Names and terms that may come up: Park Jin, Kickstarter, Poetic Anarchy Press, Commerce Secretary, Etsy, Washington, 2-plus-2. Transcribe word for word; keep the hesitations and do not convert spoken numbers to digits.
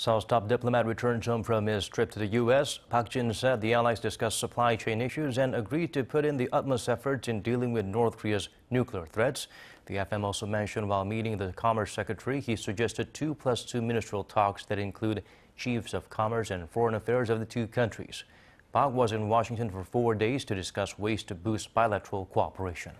Seoul's top diplomat returns home from his trip to the U S Park Jin said the allies discussed supply chain issues and agreed to put in the utmost efforts in dealing with North Korea's nuclear threats. The F M also mentioned while meeting the Commerce Secretary, he suggested two plus two ministerial talks that include chiefs of commerce and foreign affairs of the two countries. Park was in Washington for four days to discuss ways to boost bilateral cooperation.